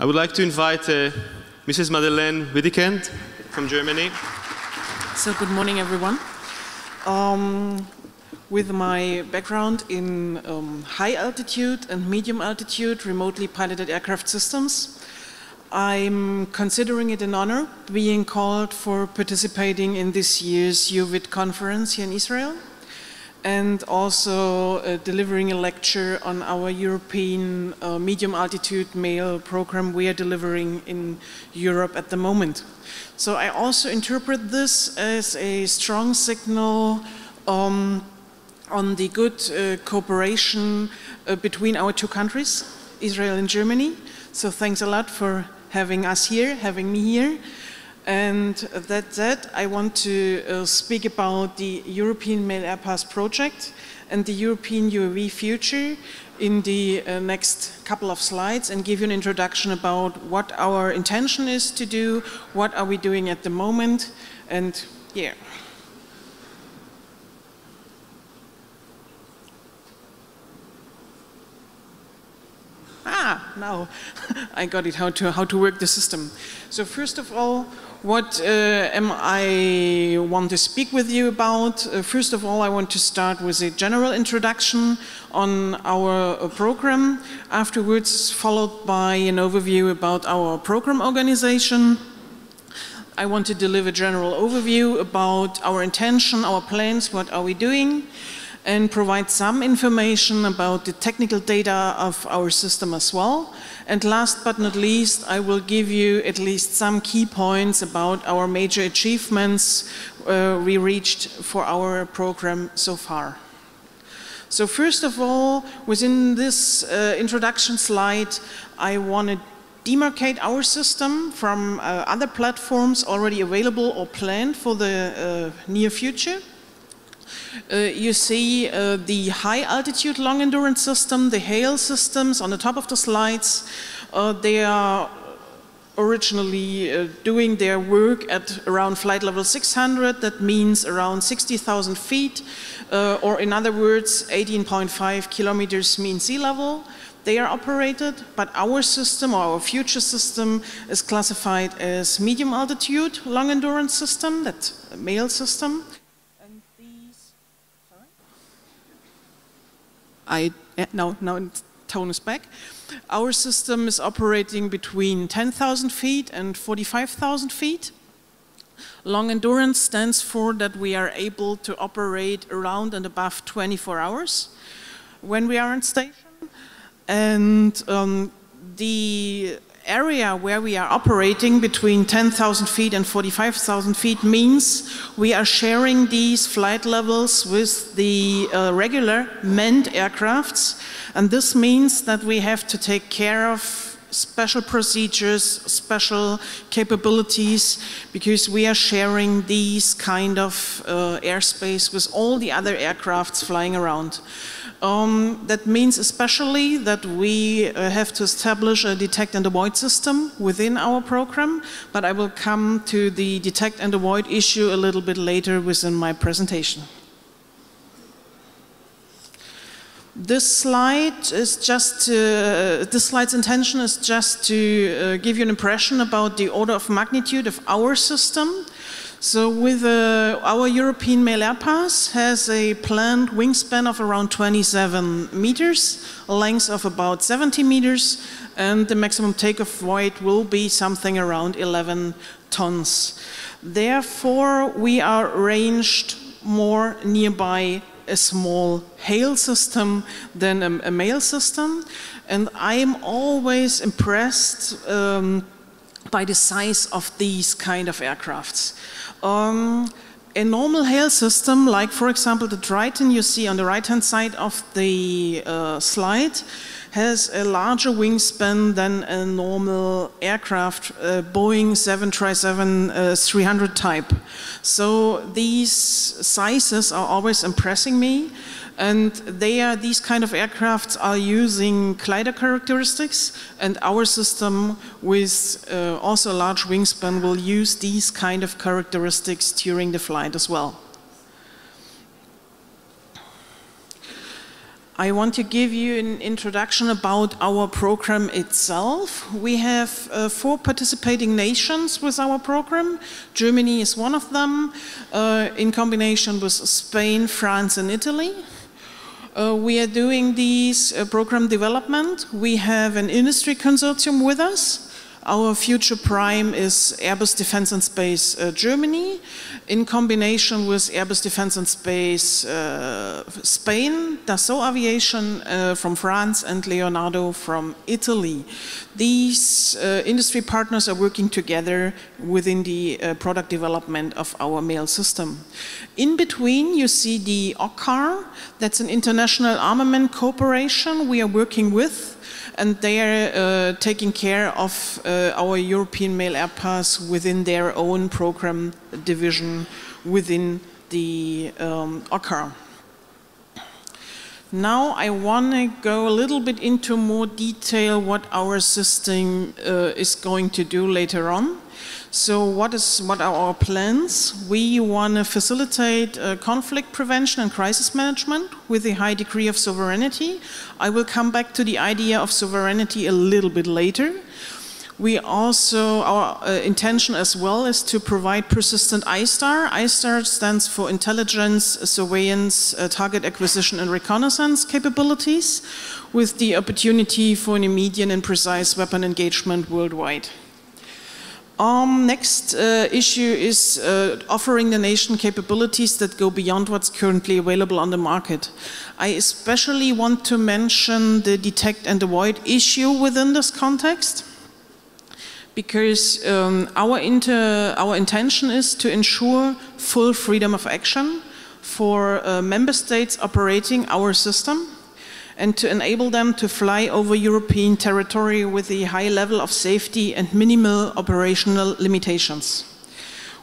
I would like to invite Mrs. Madeleine Wedekind from Germany. So good morning, everyone. With my background in high altitude and medium altitude remotely piloted aircraft systems, I'm considering it an honor being called for participating in this year's UVIT conference here in Israel, and also delivering a lecture on our European medium altitude MALE program we are delivering in Europe at the moment. So I also interpret this as a strong signal on the good cooperation between our two countries, Israel and Germany. So thanks a lot for having us here, having me here. And that said, I want to speak about the European MALE RPAS project and the European UAV future in the next couple of slides, and give you an introduction about what our intention is to do, what are we doing at the moment, and yeah. Ah, now I got it, how to work the system. So first of all, what I want to speak with you about? First of all, I want to start with a general introduction on our program, afterwards followed by an overview about our program organization. I want to deliver a general overview about our intention, our plans, what are we doing, and provide some information about the technical data of our system as well. And last but not least, I will give you at least some key points about our major achievements we reached for our program so far. So first of all, within this introduction slide, I want to demarcate our system from other platforms already available or planned for the near future. You see the high-altitude long-endurance system, the HALE systems on the top of the slides. They are originally doing their work at around flight level 600. That means around 60,000 feet, or in other words, 18.5 kilometers mean sea level. They are operated, but our system, or our future system, is classified as medium-altitude long-endurance system, that's a MALE system. Now tone is back. Our system is operating between 10,000 feet and 45,000 feet. Long endurance stands for that we are able to operate around and above 24 hours when we are on station. And the area where we are operating between 10,000 feet and 45,000 feet means we are sharing these flight levels with the regular manned aircrafts, and this means that we have to take care of special procedures, special capabilities, because we are sharing these kind of airspace with all the other aircrafts flying around. That means especially that we have to establish a detect and avoid system within our program, but I will come to the detect and avoid issue a little bit later within my presentation. This slide's intention is just to give you an impression about the order of magnitude of our system. So with our European MALE RPAS has a planned wingspan of around 27 meters, a length of about 70 meters, and the maximum takeoff weight will be something around 11 tons. Therefore, we are ranged more nearby a small HALE system than a MALE system, and I am always impressed by the size of these kind of aircrafts. A normal HALE system, like for example the Triton you see on the right hand side of the slide, has a larger wingspan than a normal aircraft, Boeing 737 300 type. So these sizes are always impressing me, and these kind of aircrafts are using glider characteristics, and our system with also a large wingspan will use these kind of characteristics during the flight as well. I want to give you an introduction about our program itself. We have four participating nations with our program. Germany is one of them, in combination with Spain, France and Italy. We are doing this program development. We have an industry consortium with us. Our future prime is Airbus Defence and Space Germany, in combination with Airbus Defence and Space Spain, Dassault Aviation from France and Leonardo from Italy. These industry partners are working together within the product development of our MALE system. In between you see the OCCAR, that's an international armament cooperation we are working with, and they are taking care of our European MALE RPAS within their own program division within the OCCAR. Now I want to go a little bit into more detail what our system is going to do later on. So what are our plans? We want to facilitate conflict prevention and crisis management with a high degree of sovereignty. I will come back to the idea of sovereignty a little bit later. We also, our intention as well is to provide persistent ISTAR. ISTAR stands for Intelligence, Surveillance, Target Acquisition and Reconnaissance capabilities, with the opportunity for an immediate and precise weapon engagement worldwide. Next issue is offering the nation capabilities that go beyond what's currently available on the market. I especially want to mention the detect and avoid issue within this context, because our intention is to ensure full freedom of action for member states operating our system, and to enable them to fly over European territory with a high level of safety and minimal operational limitations.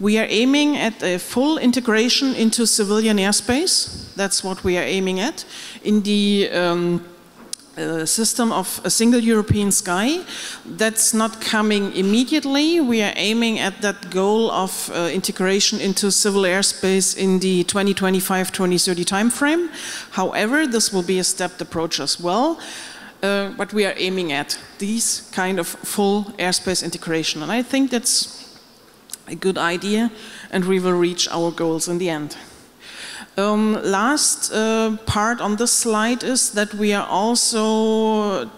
We are aiming at a full integration into civilian airspace. That's what we are aiming at in the system of a single European sky. That's not coming immediately. We are aiming at that goal of integration into civil airspace in the 2025-2030 timeframe. However, this will be a stepped approach as well. But we are aiming at these kind of full airspace integration. And I think that's a good idea, and we will reach our goals in the end. Last part on this slide is that we are also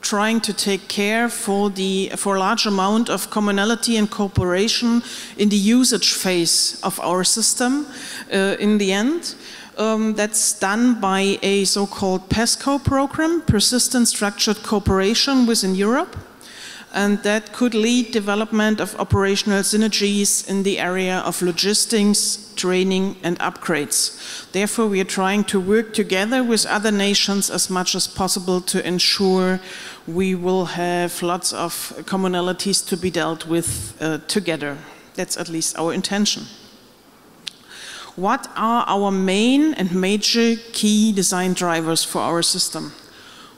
trying to take care for a large amount of commonality and cooperation in the usage phase of our system in the end. That's done by a so-called PESCO program, Persistent Structured Cooperation within Europe, and that could lead development of operational synergies in the area of logistics, training and upgrades. Therefore, we are trying to work together with other nations as much as possible to ensure we will have lots of commonalities to be dealt with together. That's at least our intention. What are our main and major key design drivers for our system?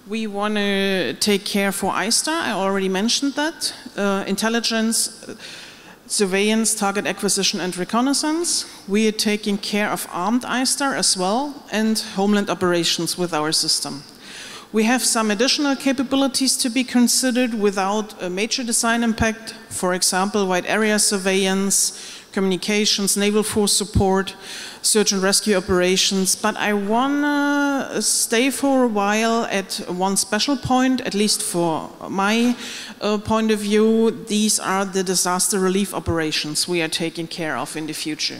We want to take care for ISTAR, I already mentioned that, intelligence, surveillance, target acquisition and reconnaissance. We are taking care of armed ISTAR as well, and homeland operations with our system. We have some additional capabilities to be considered without a major design impact, for example, wide area surveillance, communications, naval force support, search and rescue operations, but I want to stay for a while at one special point, at least for my point of view. These are the disaster relief operations we are taking care of in the future.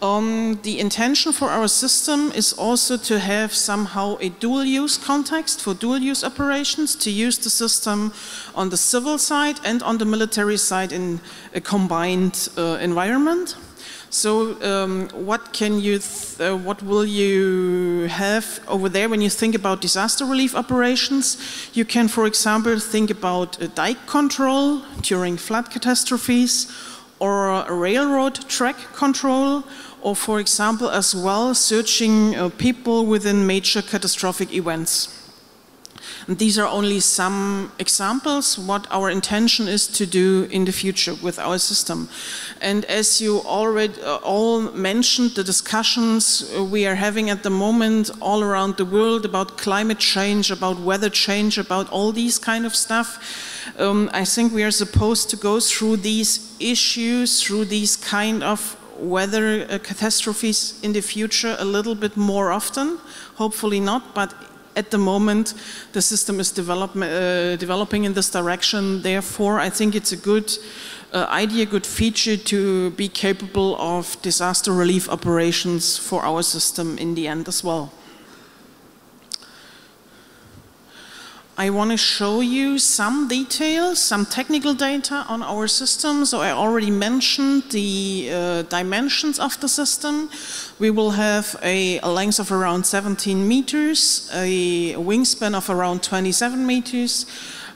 The intention for our system is also to have somehow a dual-use context for dual-use operations, to use the system on the civil side and on the military side in a combined environment. So what will you have over there when you think about disaster relief operations? You can, for example, think about dike control during flood catastrophes, or a railroad track control, or for example as well searching people within major catastrophic events. And these are only some examples what our intention is to do in the future with our system. And as you already all mentioned, the discussions we are having at the moment all around the world about climate change, about weather change, about all these kind of stuff, I think we are supposed to go through these issues, through these kind of weather catastrophes in the future a little bit more often, hopefully not, but at the moment the system is developing in this direction. Therefore, I think it's a good idea, good feature to be capable of disaster relief operations for our system in the end as well. I want to show you some details, some technical data on our system. So I already mentioned the dimensions of the system. We will have a length of around 17 meters, a wingspan of around 27 meters.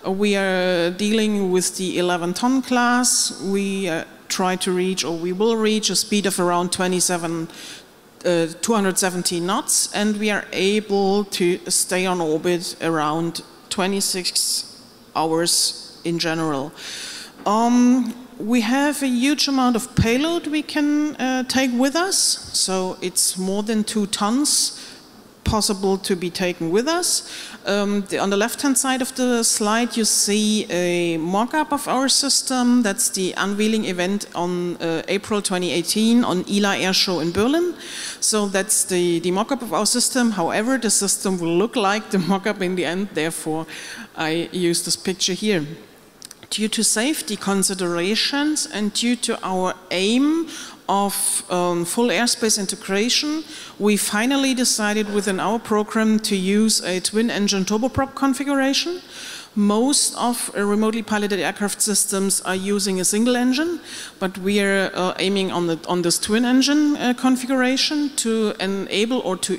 We are dealing with the 11-ton class. We try to reach, or we will reach, a speed of around 270 knots, and we are able to stay on orbit around 26 hours in general. We have a huge amount of payload we can take with us, so it's more than 2 tons possible to be taken with us. On the left-hand side of the slide you see a mock-up of our system. That's the unveiling event on April 2018 on ILA Airshow in Berlin. So that's the mock-up of our system. However, the system will look like the mock-up in the end, therefore I use this picture here. Due to safety considerations and due to our aim of full airspace integration, we finally decided within our program to use a twin-engine turboprop configuration. Most of remotely piloted aircraft systems are using a single engine, but we are aiming on this twin-engine configuration to enable or to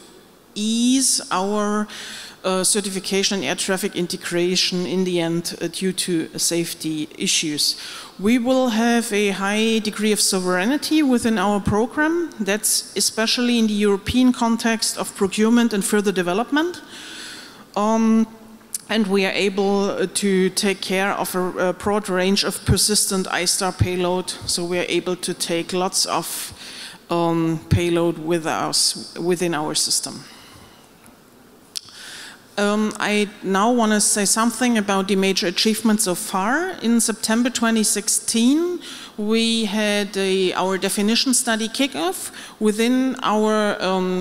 ease our certification and air traffic integration in the end due to safety issues. We will have a high degree of sovereignty within our program. That's especially in the European context of procurement and further development. And we are able to take care of a broad range of persistent ISTAR payload, so we are able to take lots of payload with us within our system. I now want to say something about the major achievements so far. In September 2016, we had our definition study kickoff. Within our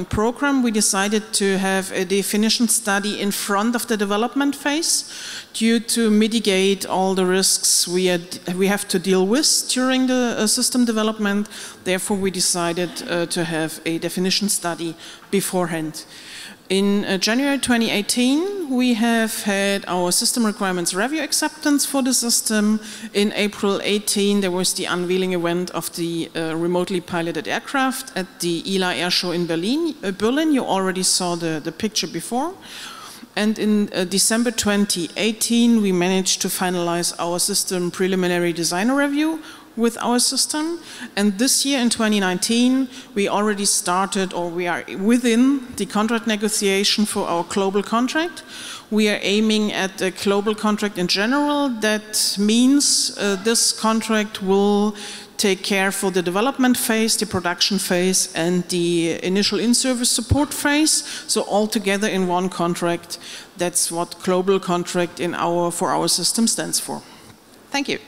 program, we decided to have a definition study in front of the development phase due to mitigate all the risks we have to deal with during the system development. Therefore, we decided to have a definition study beforehand. In January 2018, we have had our system requirements review acceptance for the system. In April 18, there was the unveiling event of the remotely piloted aircraft at the ILA Airshow in Berlin. You already saw the picture before. And in December 2018, we managed to finalize our system preliminary design review with our system, and this year in 2019 we already started, or we are within the contract negotiation for our global contract. We are aiming at a global contract in general. That means this contract will take care for the development phase, the production phase, and the initial in-service support phase. So all together in one contract. That's what global contract for our system stands for. Thank you.